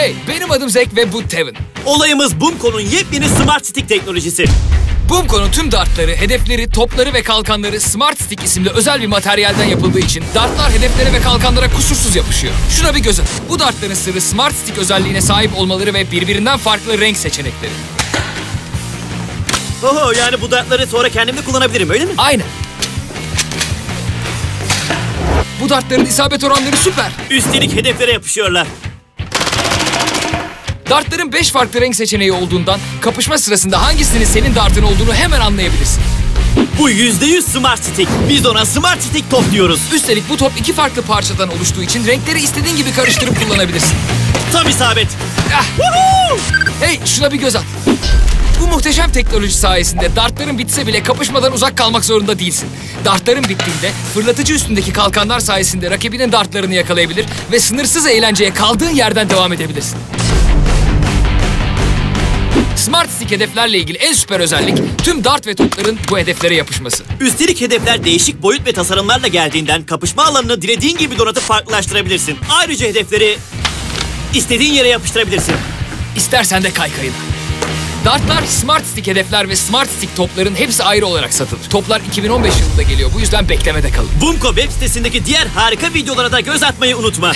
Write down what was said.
Hey, benim adım Zek ve bu Tevin. Olayımız BOOMco'nun yepyeni Smart Stick teknolojisi. BOOMco'nun tüm dartları, hedefleri, topları ve kalkanları Smart Stick isimli özel bir materyalden yapıldığı için dartlar hedeflere ve kalkanlara kusursuz yapışıyor. Şuna bir göz atın. Bu dartların sırrı Smart Stick özelliğine sahip olmaları ve birbirinden farklı renk seçenekleri. Oho, yani bu dartları sonra kendim de kullanabilirim, öyle mi? Aynen. Bu dartların isabet oranları süper. Üstelik hedeflere yapışıyorlar. Dartların 5 farklı renk seçeneği olduğundan kapışma sırasında hangisinin senin dartın olduğunu hemen anlayabilirsin. Bu %100 Smart Stick. Biz ona Smart Stick top diyoruz. Üstelik bu top 2 farklı parçadan oluştuğu için renkleri istediğin gibi karıştırıp kullanabilirsin. Tam isabet. Ah. Hey, şuna bir göz at. Bu muhteşem teknoloji sayesinde dartların bitse bile kapışmadan uzak kalmak zorunda değilsin. Dartların bittiğinde fırlatıcı üstündeki kalkanlar sayesinde rakibinin dartlarını yakalayabilir ve sınırsız eğlenceye kaldığın yerden devam edebilirsin. Smart Stick hedeflerle ilgili en süper özellik tüm dart ve topların bu hedeflere yapışması. Üstelik hedefler değişik boyut ve tasarımlarla geldiğinden kapışma alanını dilediğin gibi donatıp farklılaştırabilirsin. Ayrıca hedefleri istediğin yere yapıştırabilirsin. İstersen de kaykayına. Dartlar, Smart Stick hedefler ve Smart Stick topların hepsi ayrı olarak satılır. Toplar 2015 yılında geliyor, bu yüzden beklemede kalın. BOOMco web sitesindeki diğer harika videolara da göz atmayı unutma.